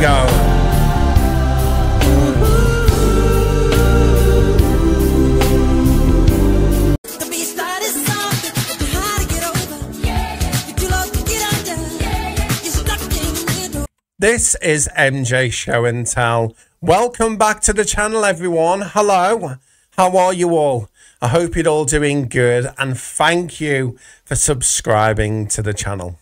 we go. This is MJ Show and Tell. Welcome back to the channel, everyone. Hello. How are you all? I hope you're all doing good, and thank you for subscribing to the channel.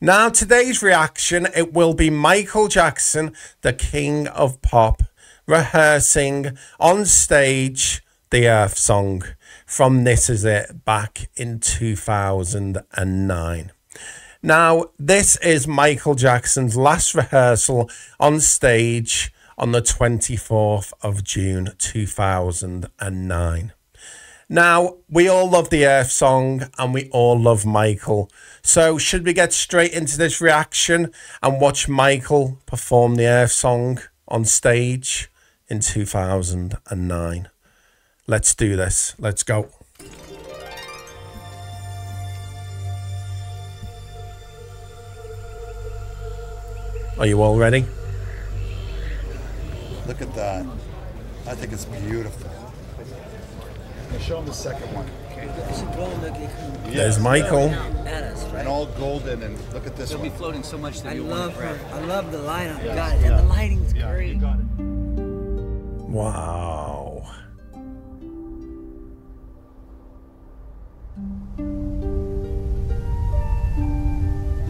Now, today's reaction, it will be Michael Jackson, the King of Pop, rehearsing on stage the Earth Song from This Is It back in 2009. Now, this is Michael Jackson's last rehearsal on stage on the 24th of June 2009. Now, we all love the Earth Song and we all love Michael. So should we get straight into this reaction and watch Michael perform the Earth Song on stage in 2009? Let's do this. Let's go. Are you all ready? Look at that. I think it's beautiful. Show him the second one. Yes. There's Michael. And all golden, and look at this. They'll be floating so much that I love her. I love the lineup. Yes. Got it. Yeah. And the lighting's great. Got it. Wow.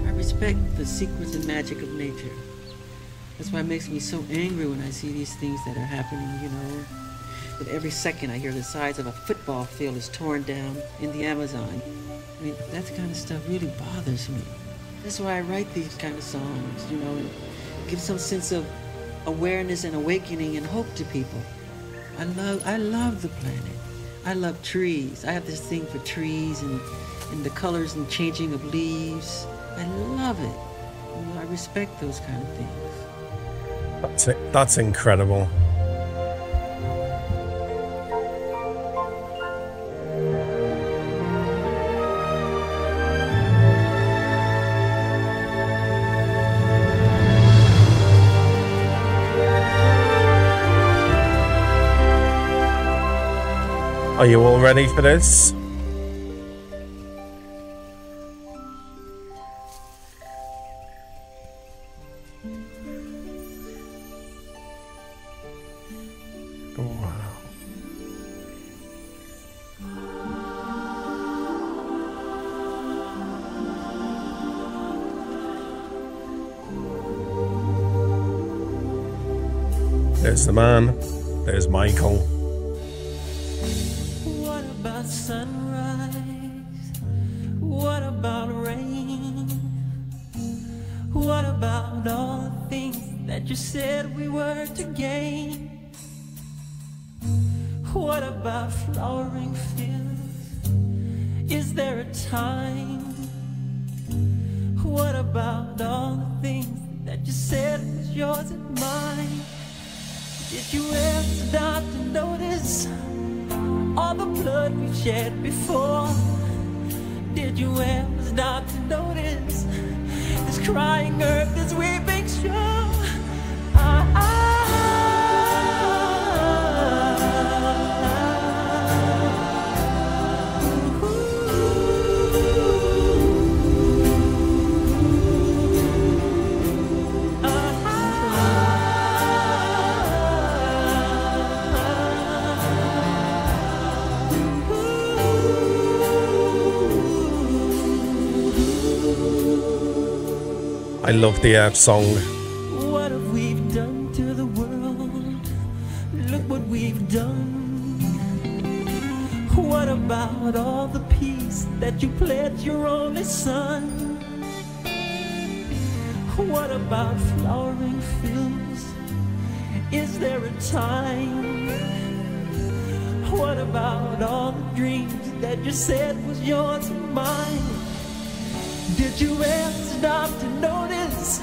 I respect the secrets and magic of nature. That's why it makes me so angry when I see these things that are happening, you know. But every second I hear the size of a football field is torn down in the Amazon. I mean, that kind of stuff really bothers me. That's why I write these kind of songs, you know, and give some sense of awareness and awakening and hope to people. I love the planet. I love trees. I have this thing for trees and the colors and changing of leaves. I love it. You know, I respect those kind of things. That's incredible. Are you all ready for this? There's the man, there's Michael. What about sunrise? What about rain? What about all the things that you said we were to gain? What about flowering fields? Is there a time? What about all the things that you said was yours and mine? Did you ever stop to notice all the blood we shed before? Did you ever stop to notice this crying earth, this weeping shore? I love the Earth Song. What have we done to the world? Look what we've done. What about all the peace that you pledged your only son? What about flowering fields? Is there a time? What about all the dreams that you said was yours and mine? Did you ever stop to notice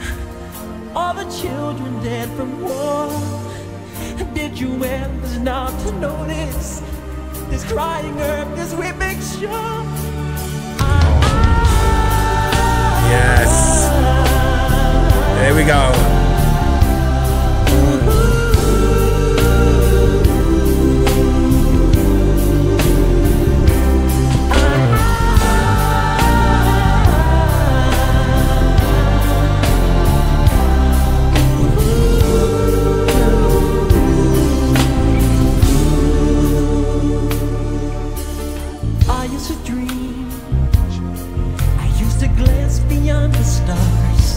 all the children dead from war? Did you ever stop to notice this crying earth, this weeping shore? Yes. There we go.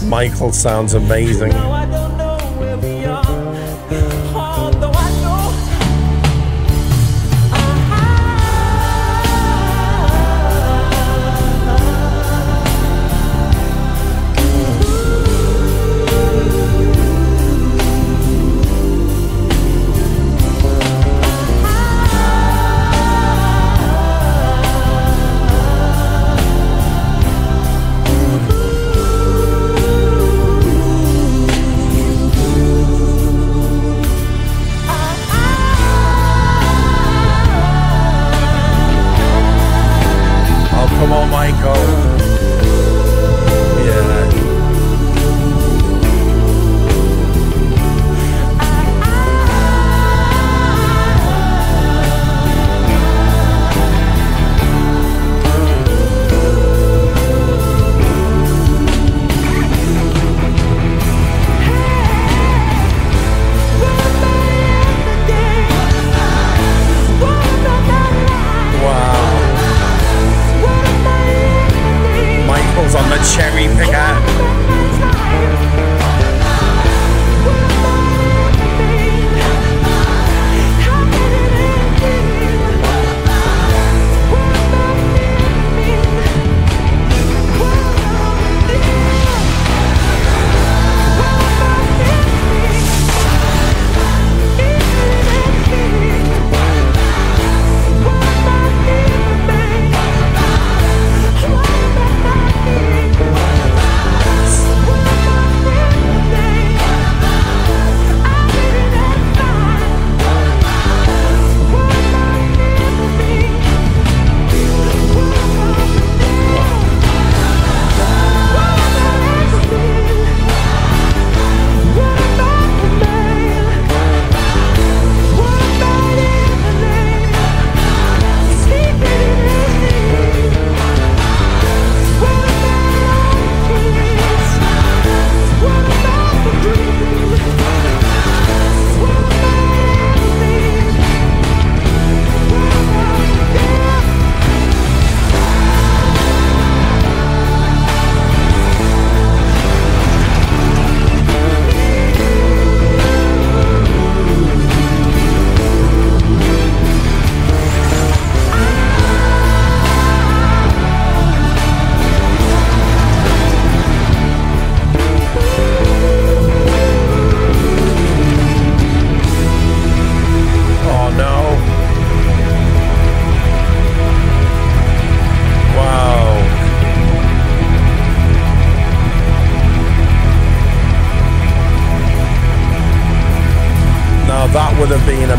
Michael sounds amazing.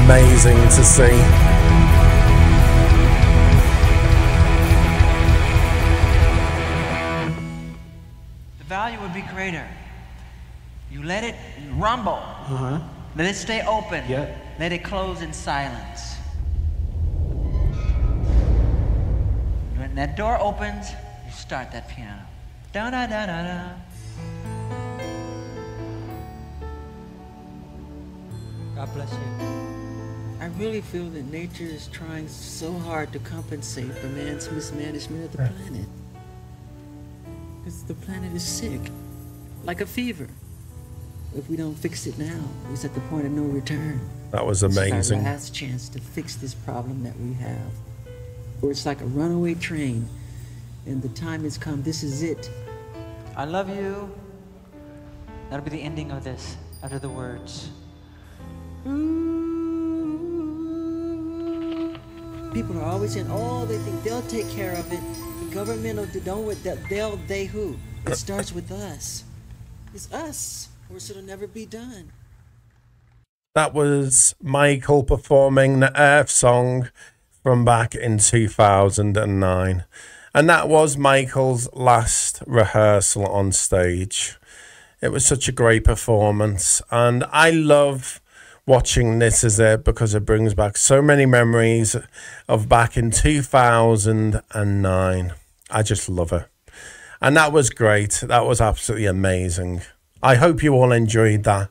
Amazing to see. The value would be greater. You let it rumble. Let it stay open. Yeah. Let it close in silence. When that door opens, you start that piano. Da da da da da. God bless you. I really feel that nature is trying so hard to compensate for man's mismanagement of the planet. Because the planet is sick, like a fever. If we don't fix it now, it's at the point of no return. That was amazing. It's our last chance to fix this problem that we have. Or it's like a runaway train, and the time has come. This is it. I love you. That'll be the ending of this, after the words. People are always saying, oh, they think they'll take care of it. The government will they who? It starts with us. It's us, or it'll never be done. That was Michael performing the Earth Song from back in 2009. And that was Michael's last rehearsal on stage. It was such a great performance. And I love watching This Is It because it brings back so many memories of back in 2009. I just love it. And that was great. That was absolutely amazing. I hope you all enjoyed that.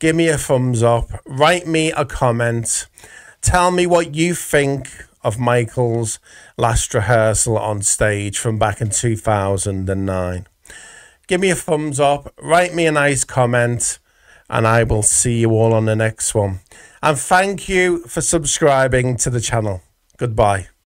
Give me a thumbs up. Write me a comment. Tell me what you think of Michael's last rehearsal on stage from back in 2009. give me a thumbs up, write me a nice comment, and I will see you all on the next one. And thank you for subscribing to the channel. Goodbye.